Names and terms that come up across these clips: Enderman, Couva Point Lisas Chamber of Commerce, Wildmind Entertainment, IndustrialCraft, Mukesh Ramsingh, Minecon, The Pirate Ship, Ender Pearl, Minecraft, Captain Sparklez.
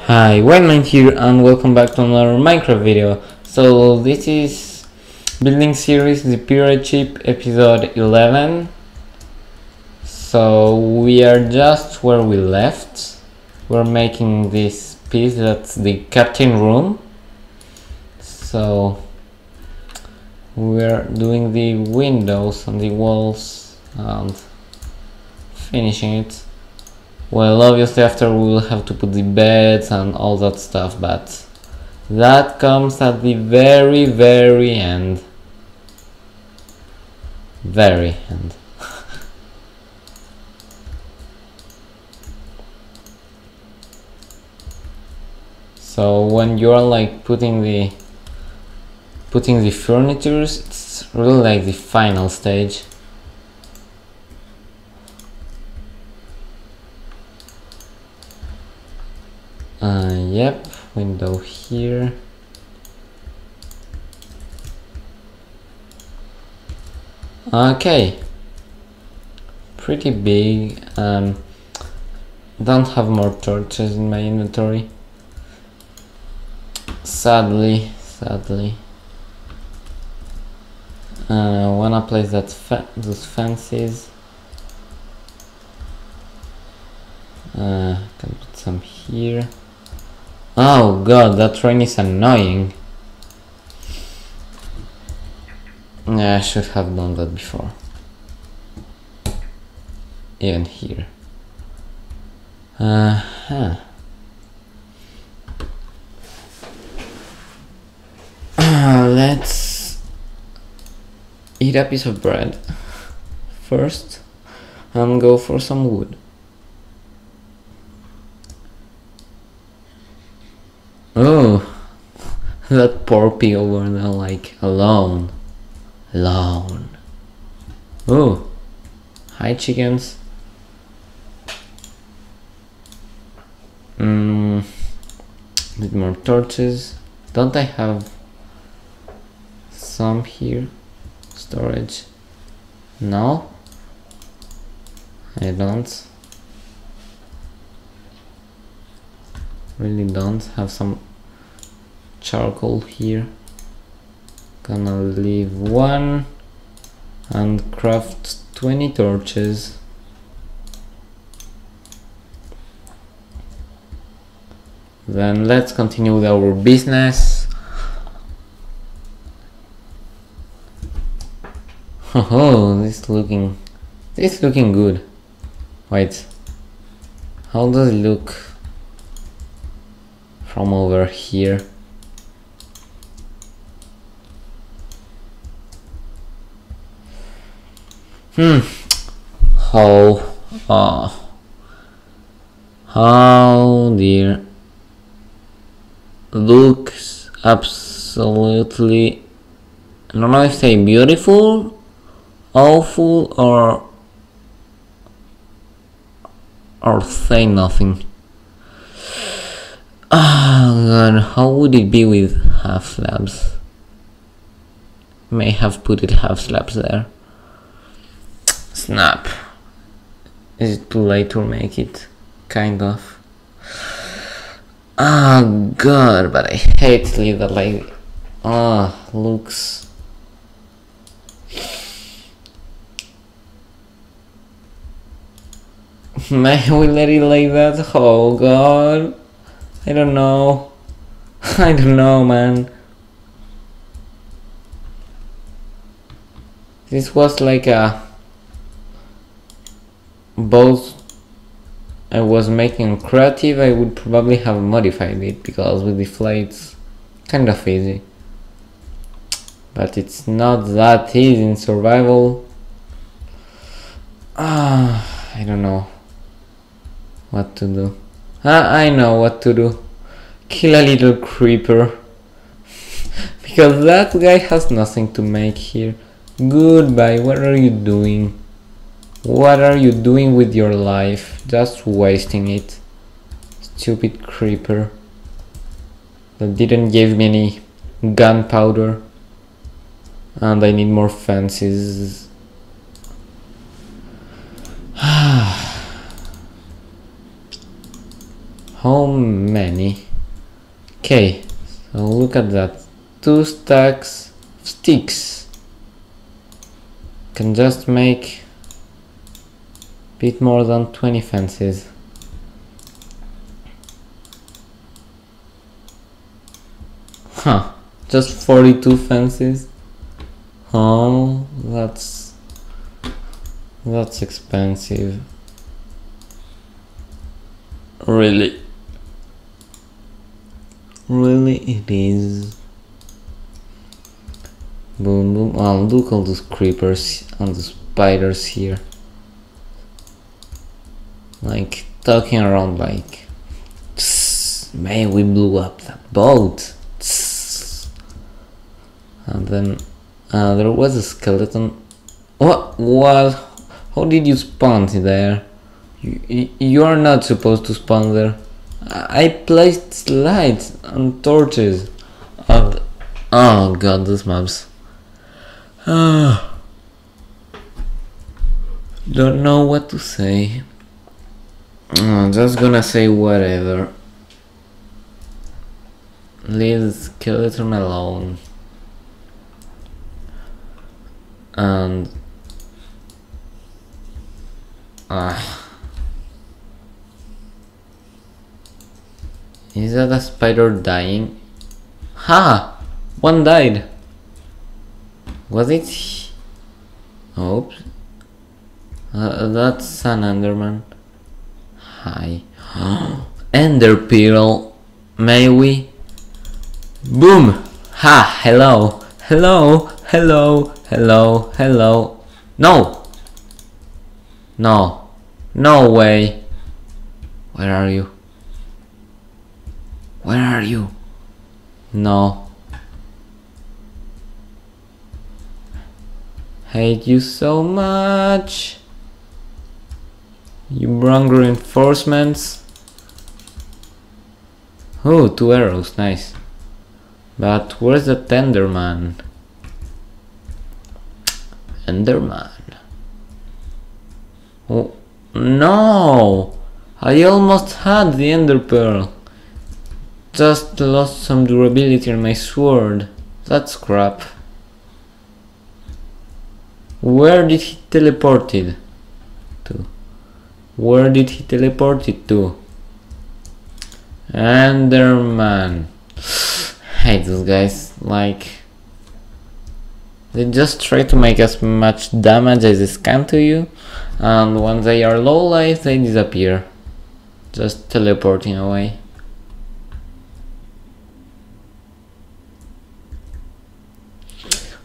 Hi, Wildmind here and welcome back to another Minecraft video. So this is building series The Pirate Ship episode 11. So we are just where we left. We're making this piece that's the captain room. So we're doing the windows and the walls and finishing it. Well, obviously after we will have to put the beds and all that stuff, but that comes at the very end. So when you are like putting the furnitures, it's really like the final stage. Yep, window here. Okay, pretty big. Don't have more torches in my inventory. Sadly. Wanna place that those fences. Can put some here. Oh god, that rain is annoying. Yeah, I should have done that before. Even here. Let's eat a piece of bread first and go for some wood. Oh, that poor pig over there, like, alone. Oh, hi chickens. Need more torches. Don't I have some here? Storage? No, I don't. Really don't have some charcoal here. Gonna leave one and craft 20 torches. Then let's continue with our business. Oh, this looking good. Wait, how does it look from over here? How dear, looks absolutely, I don't know if they say beautiful, awful, or say nothing. Oh god, how would it be with half slabs? May have put it half slabs there. Snap. Is it too late to make it? Kind of. Oh god, but I hate to leave that like. Ah, oh, looks. May we let it like that? Oh god. I don't know. I don't know, man. This was like a both I was making creative, I would probably have modified it because with the flights kind of easy. But it's not that easy in survival. I don't know what to do. I know what to do. Kill a little creeper. Because that guy has nothing to make here. Goodbye, what are you doing? What are you doing with your life? Just wasting it. Stupid creeper. That didn't give me any gunpowder. And I need more fences. how many? Okay, so look at that, 2 stacks of sticks. Can just make a bit more than 20 fences. Huh, just 42 fences? Oh, that's expensive. Really it is. Boom boom. Oh, look all those creepers and the spiders here, like talking around like, man, we blew up that boat. Tss. And then there was a skeleton. What? How did you spawn there? You are not supposed to spawn there. I placed lights and torches. And oh god, those maps. Don't know what to say. I'm just gonna say whatever. Leave the skeleton alone. And is that a spider dying? Ha! One died! Was it? Oops. That's an Enderman. Hi. Ender Pearl. May we? Boom! Ha! Hello! Hello! Hello! Hello! Hello! No! No! No way! Where are you? Where are you? No. Hate you so much. You brought reinforcements. Oh, 2 arrows, nice. But where's the Enderman? Enderman. Oh, no! I almost had the Ender Pearl. Just lost some durability in my sword. That's crap. Where did he teleport it to? Where did he teleport it to? Enderman. Hate those guys. Like, they just try to make as much damage as they can to you, and when they are low life they disappear. Just teleporting away.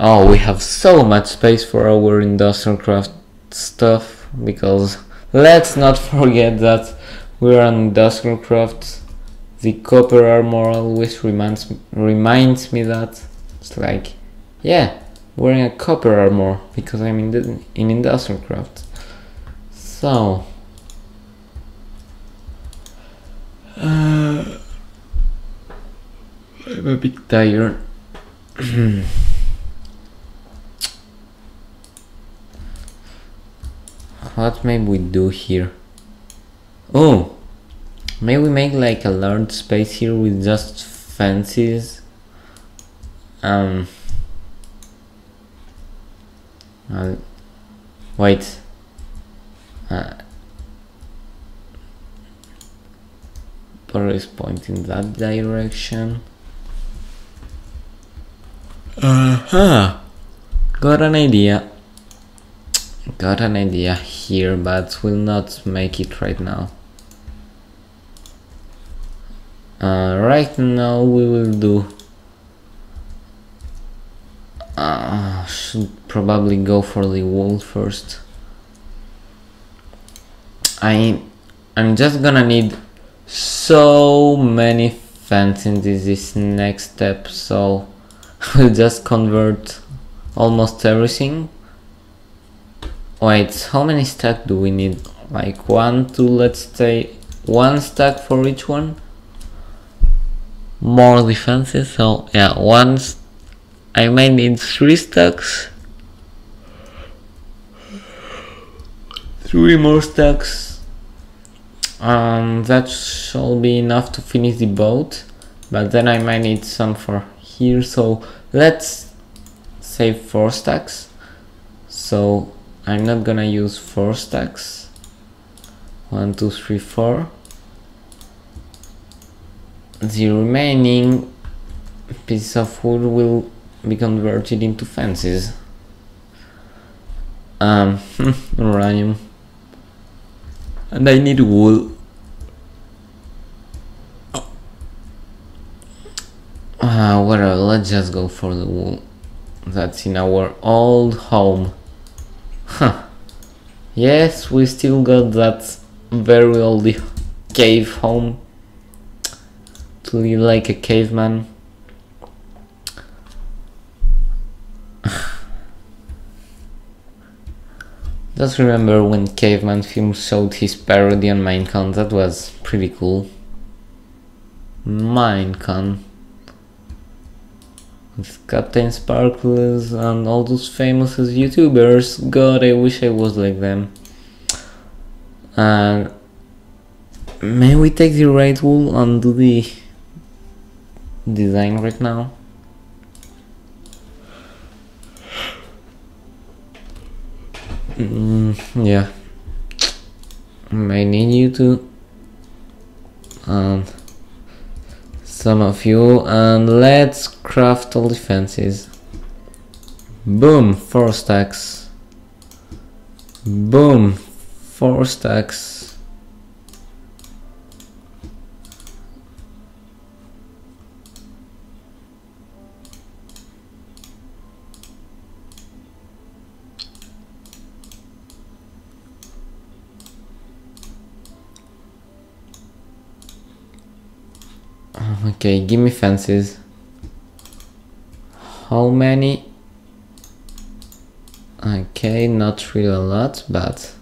Oh, we have so much space for our IndustrialCraft stuff, because let's not forget that we're on IndustrialCraft. The copper armor always reminds me that. It's like, yeah, wearing a copper armor because I'm in IndustrialCraft. So I'm a bit tired. What may we do here? Oh, may we make like a large space here with just fences? Wait. But it's pointing that direction. Got an idea. Got an idea here, but will not make it right now. Right now we will do... should probably go for the wall first. I'm just gonna need so many fences in this next step, so we'll just convert almost everything. Wait, how many stacks do we need? Like 1, 2, let's say 1 stack for each one. More defenses, so yeah, once I may need 3 stacks. 3 more stacks. That shall be enough to finish the boat, but then I might need some for here, so let's save 4 stacks. So I'm not gonna use 4 stacks. 1, 2, 3, 4. The remaining pieces of wood will be converted into fences. Uranium. And I need wool. Whatever, let's just go for the wool. That's in our old home. Huh. Yes, we still got that very old cave home. To live like a caveman. Just remember when Caveman Film showed his parody on Minecon, that was pretty cool. Minecon. With Captain Sparklez and all those famous YouTubers. God, I wish I was like them. May we take the red wool and do the design right now? Yeah, I need you to, some of you, and let's craft all the fences. Boom, 4 stacks. Boom, 4 stacks. Okay, give me fences. How many? Okay, not really a lot, but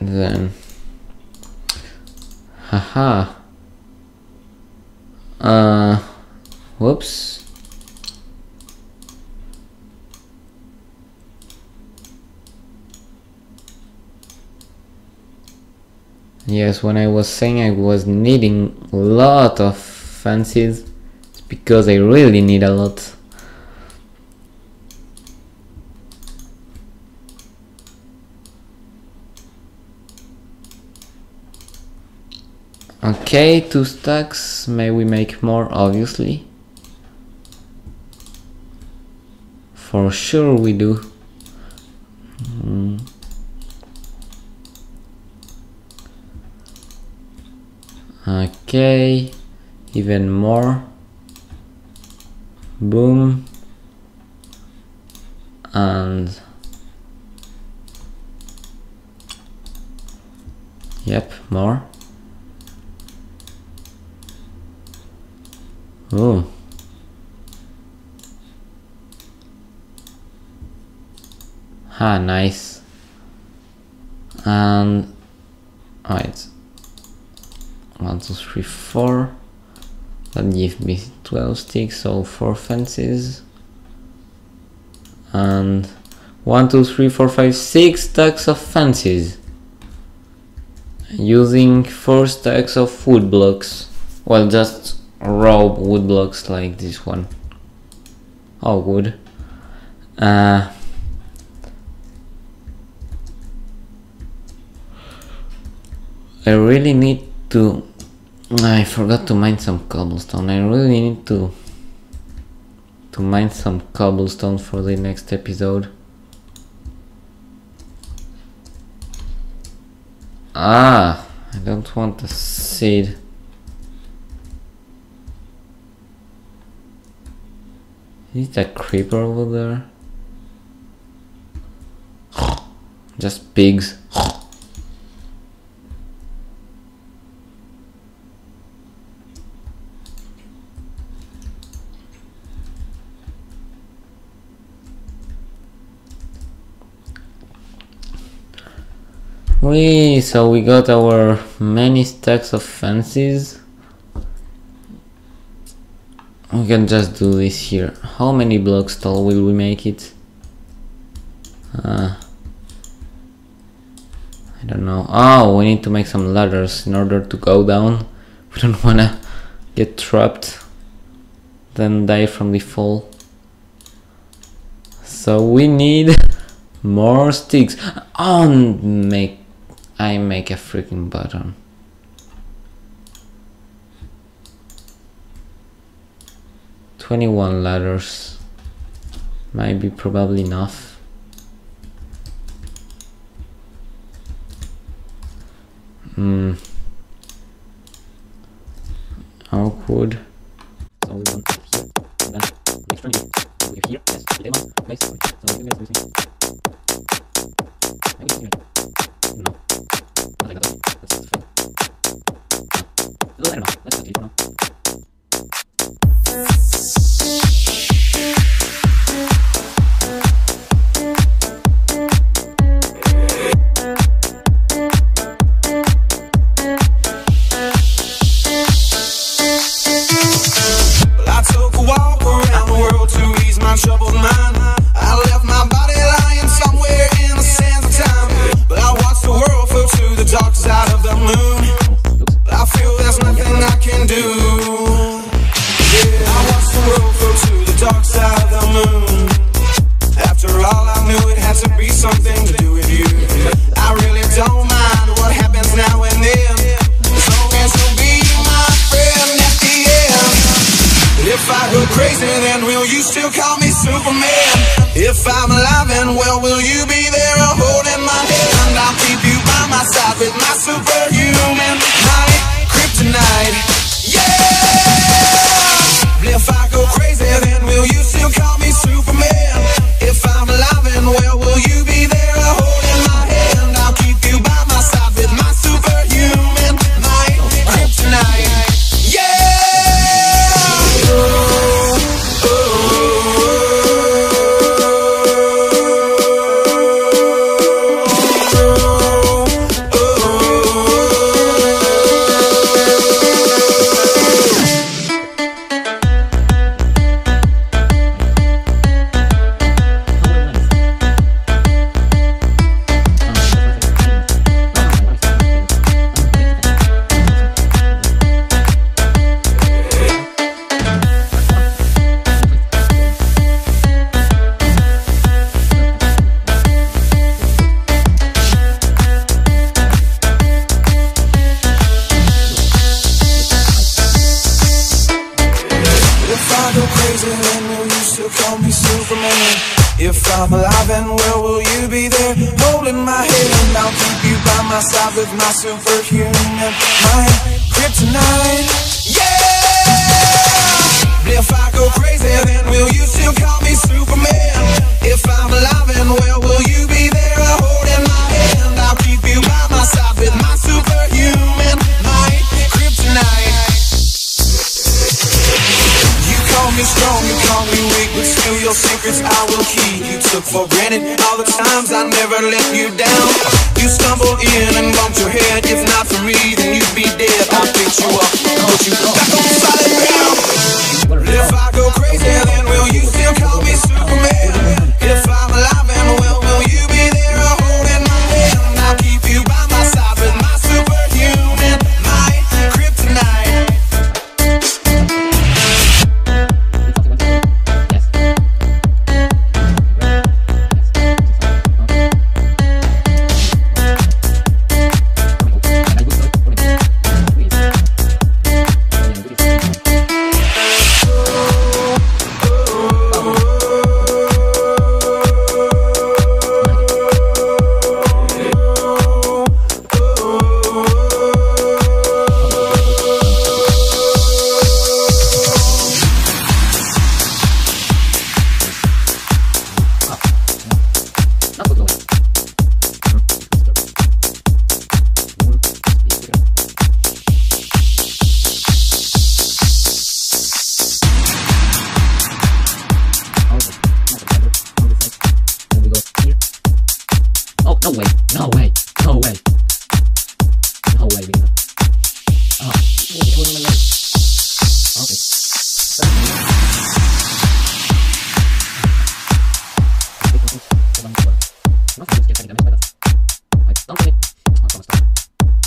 then haha. Whoops. Yes, when I was saying I was needing a lot of fences, it's because I really need a lot. Okay, 2 stacks, may we make more, obviously. For sure we do. Okay, even more. Boom. And yep, more. Oh. Ah, nice. And alright. 1, 2, 3, 4. That gives me 12 sticks, so 4 fences. And 1, 2, 3, 4, 5, 6 stacks of fences. Using 4 stacks of wood blocks. Well, just raw wood blocks like this one. Oh, good. I really need to. I forgot to mine some cobblestone. I really need to mine some cobblestone for the next episode. Ah, I don't want a seed. Is that creeper over there? Just pigs. So we got our many stacks of fences. We can just do this here. How many blocks tall will we make it? I don't know. Oh, we need to make some ladders in order to go down. We don't wanna get trapped, then die from the fall. So we need more sticks. Oh, I make a freaking button. . 21 ladders might be probably enough. Awkward.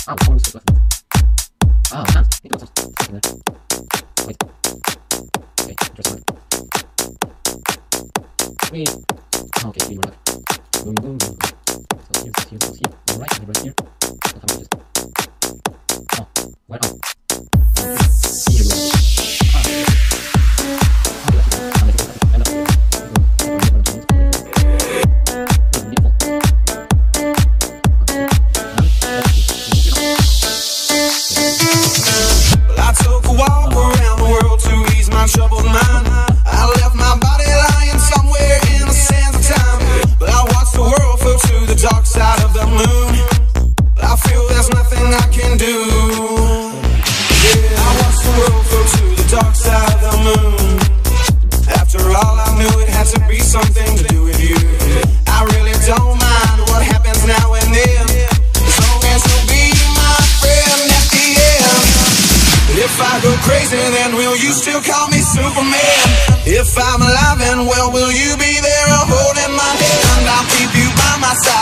Ah, one is left. Ah, hands. It was wait. Okay, just one. Wait. Okay, three more left. Boom, boom, boom. So here, so here. All right, right here. So how much is it? Oh, where are here, ah. Okay.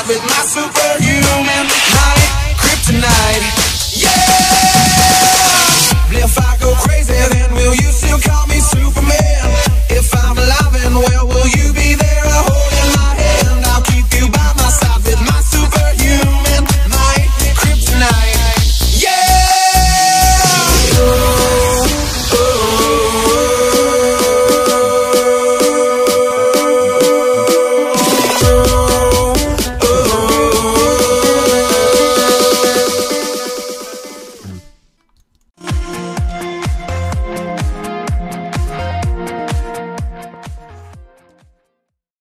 With my superhuman